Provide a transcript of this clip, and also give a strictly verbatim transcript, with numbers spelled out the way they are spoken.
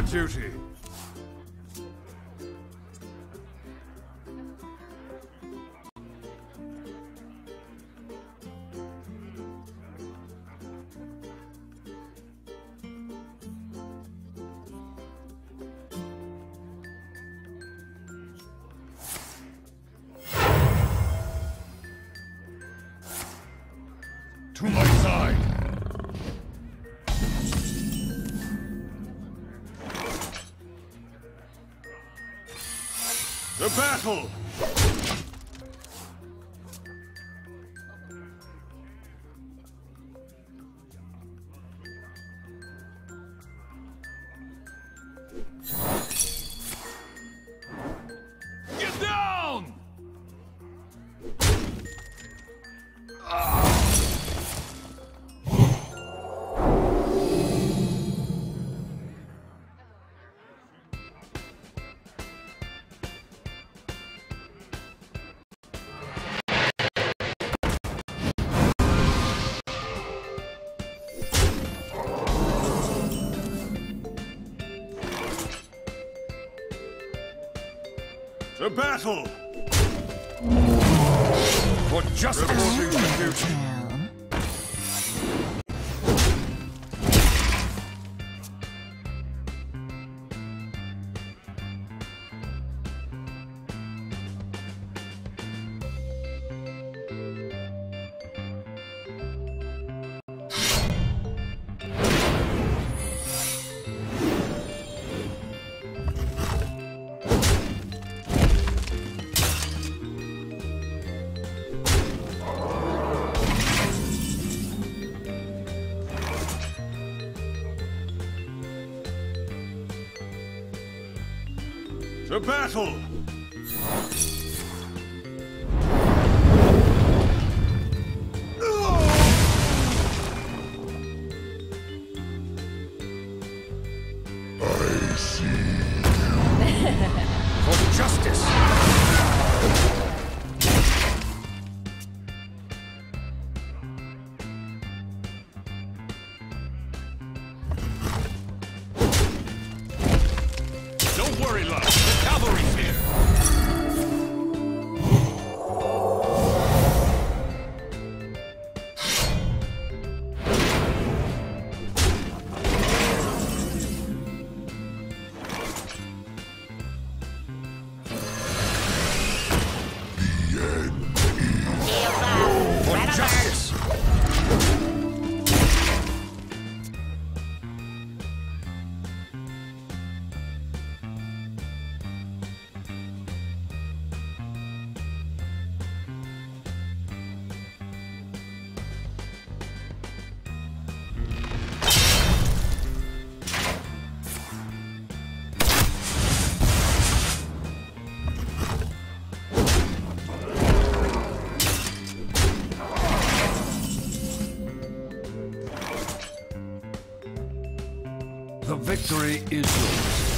for duty. To my side! The battle! Get down! Ah! The battle for justice. Down. The battle! I see you. For justice! Worry, love. The cavalry's here. The end is for justice. The victory is yours.